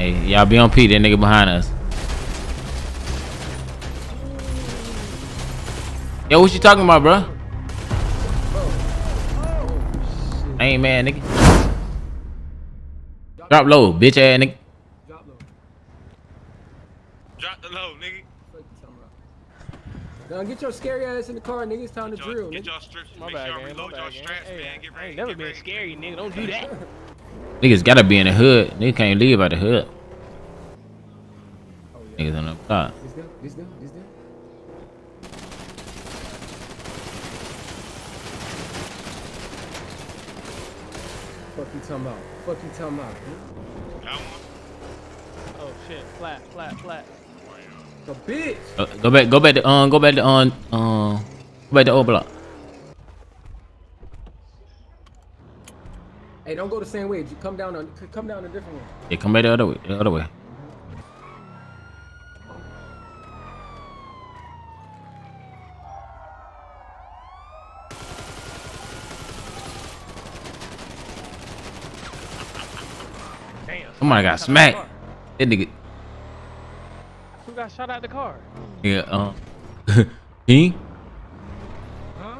Hey, y'all be on P, that nigga behind us. Yo, what you talking about, bro? I ain't mad, nigga. Drop low, bitch ass nigga. Drop low. Drop the low, nigga. Now get your scary ass in the car, nigga. It's time to drill. Get y'all strips. My bad, man. My bad, man. Get ready. I ain't never been scary, nigga. Don't do that. Niggas gotta be in the hood. Niggas can't leave out the hood. Oh, yeah. Niggas on the block. This down. Fuck you talking about? Dude? Oh shit! Flat. A bitch. Go back to old block. Hey, don't go the same way. You come down a different way. Yeah, come back the other way. Damn. Somebody got smacked. That nigga. Who got shot out the car? Yeah, King? Huh?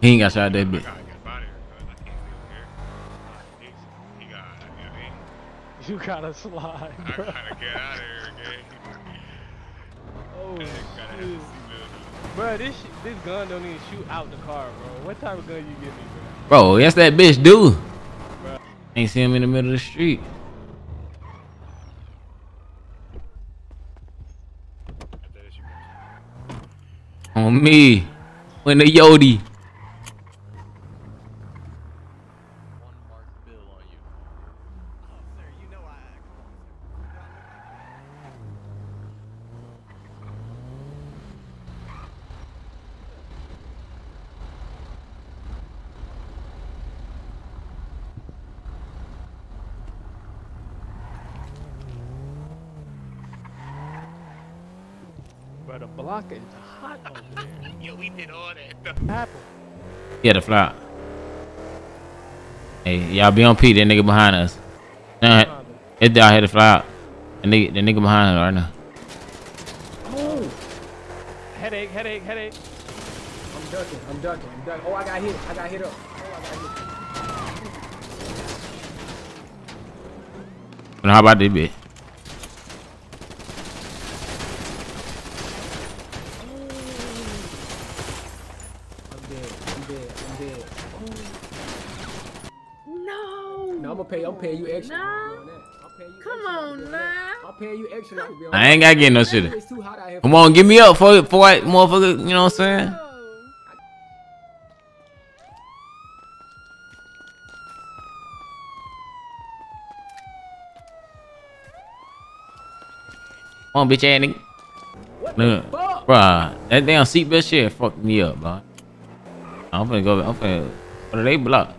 King got shot out that bitch. You gotta slide, bro. I gotta get out of here, gang. Oh, shit. Bro, this gun don't even shoot out the car, bro. What type of gun you give me, bro? Bro, that's that bitch, dude. Bro. Ain't see him in the middle of the street. On me, when the Yodi. Bro, the block is hot over there. Yeah, we did all that stuff. Yeah, the fly. Hey, y'all be on P, that nigga behind us. Nah, it's down here to fly out. The nigga behind us right now. Oh! Headache. I'm ducking. Oh, I got hit up. Now, how about this bitch? I'll pay you extra. No. Come on now. I ain't gotta get no shit. Come on, give me up for it, motherfucker. You know what I'm saying? Come on, bitch ass nigga. Look, bruh, that damn seatbelt shit fucked me up, bro. I'm finna go. What are they blocked?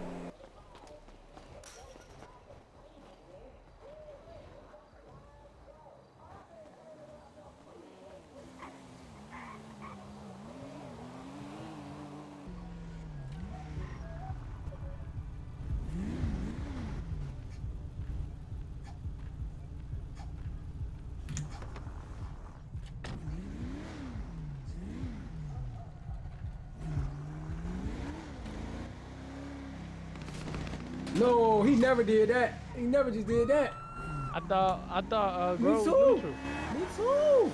No, he never did that. He never just did that. I thought. Me too. Me too.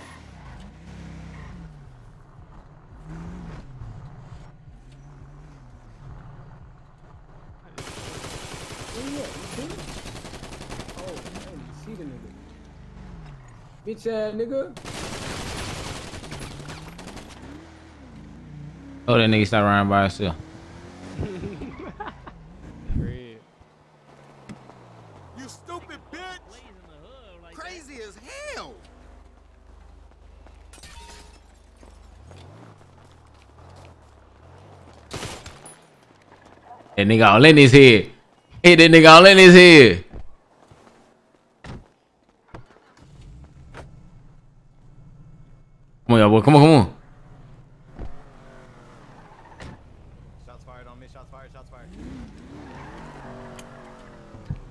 Oh, man, you see the nigga. Bitch ass nigga. Oh, that nigga start running by himself. That nigga all in his head. Hit that nigga all in his head. Come on, y'all boy. Come on. Shots fired on me. Shots fired.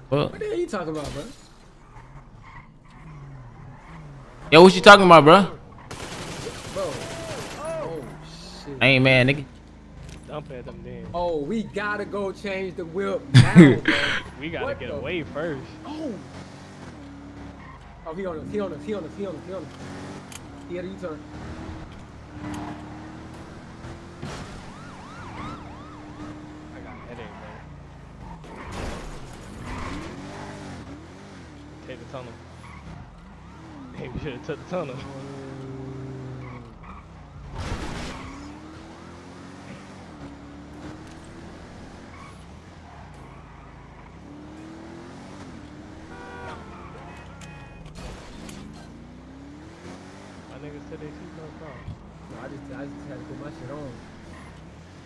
What the hell are you talking about, bro? Yo, what you talking about, bro? Oh, shit. I ain't mad, nigga. Dump at them then. Oh, we gotta go change the whip now, bro. We gotta what get the... away first. Oh. Oh, he on us, he on us, he on us, he on us, he on us. He had a U-turn. I got a headache, man. Take the tunnel. Maybe we should have took the tunnel. I just had to put my shit on.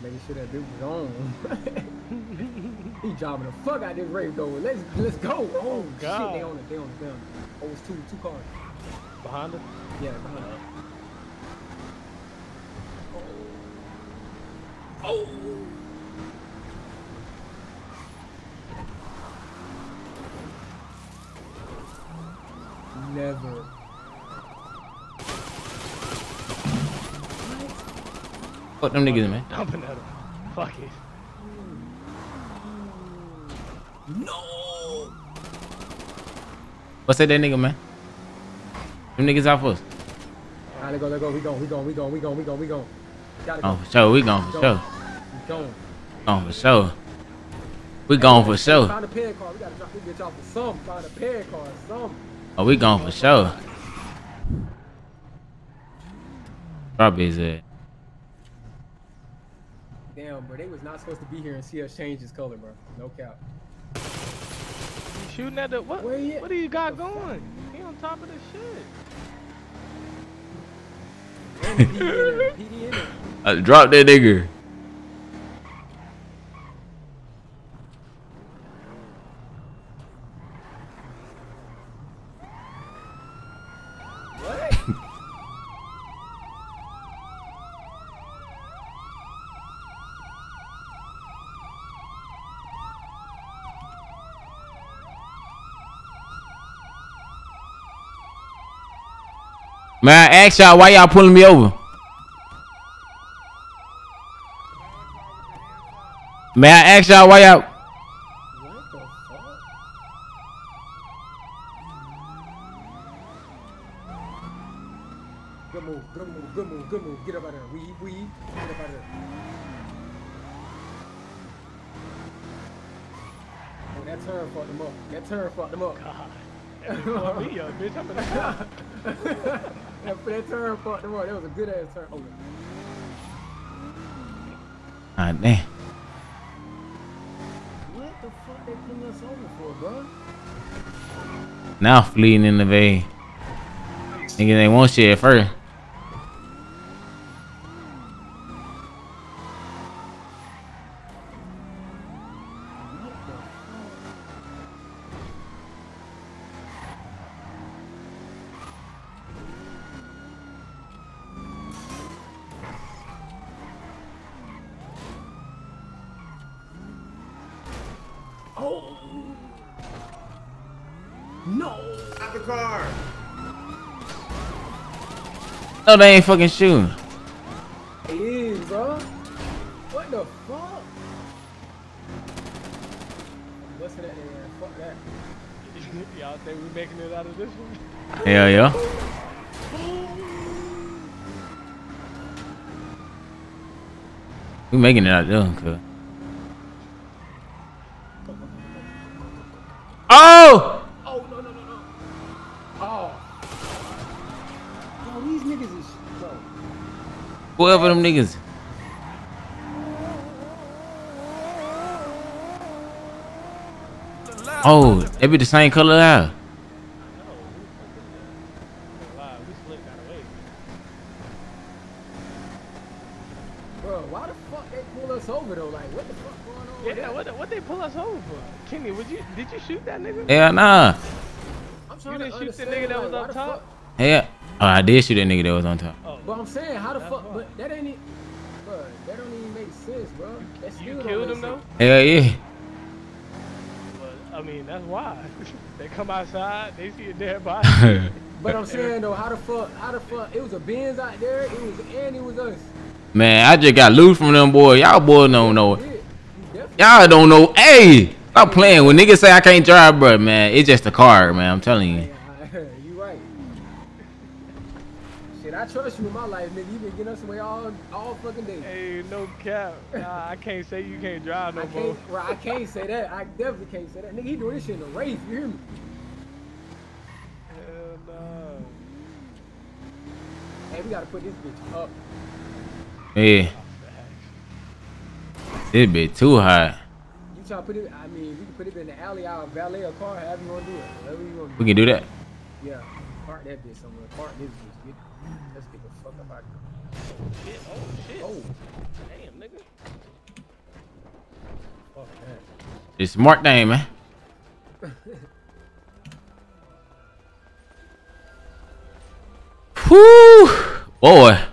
Making sure that dude was on. He driving the fuck out this rave though. Let's go. Oh God. Shit, they on it. Oh, it's two cars. Behind us? Yeah, behind us. Oh. Oh. Never. Fuck them niggas, man. Dumping at him. Fuck it. No. What's that nigga, man? Them niggas out for us. Alright, let go. We going. Oh, for sure. We going for sure. Find a pair car. We gotta drop this bitch off for some. Find a pair car or something. Oh, we going for sure. Probably is it. Damn, bro, they was not supposed to be here and see us change his color, bro. No cap. You shooting at the what? What do you got going? He on top of the shit. PD in it. I dropped that nigga. Man, I asked y'all why y'all pulling me over. Man, I asked y'all why y'all. What the fuck? Good move. Get up out of there. We get up out of there. Oh, that turn fucked them up. God. Me up, bitch. I'm in the car. That turn fucked them up. That was a good ass turn. Oh, God damn. What the fuck they putting us over for, bro? Now fleeing in the vein. Nigga, they want shit at first. No, they ain't fucking shooting. It is, bro. What the fuck? What's that? Fuck that. Y'all think we making it out of this one? Hell yeah. We making it out of this one. Oh! Oh no. Oh. These niggas is bro. Whoever them niggas. Oh, they be the same color now. Bro, why the fuck they pull us over though? Like, what the fuck going on? Yeah, what they pull us over for? Kenny, did you shoot that nigga? Yeah, nah. You didn't shoot the nigga that was up top? Yeah. Oh, I did shoot that nigga that was on top. Oh, but I'm saying, how the fuck? Wrong. But that ain't, bro. That don't even make sense, bro. You killed him though. Hell yeah. But I mean, that's why they come outside. They see a dead body. But I'm saying though, how the fuck, it was a Benz out there, it was us. Man, I just got loose from them boys. Y'all boys don't know. Y'all don't know. Hey, stop playing. When niggas say I can't drive, bro, man, it's just a car, man. I'm telling you. You right. Shit, I trust you with my life, nigga. You been getting us away all fucking day. Hey, no cap. Nah, I can't say you can't drive no more. Well, I can't say that. I definitely can't say that. Nigga, he doing this shit in a race. You hear me? Hell no. Hey, we gotta put this bitch up. Yeah, it'd be too high. You try to put it, I mean, we can put it in the alley, our valet or car, however you want to do it. We can do that. Yeah, park that bitch somewhere. Park this bitch. Let's get the fuck up out of here. Oh shit! Oh shit! Oh, damn, nigga. Fuck that. It's smart thing, man. Whoo, boy.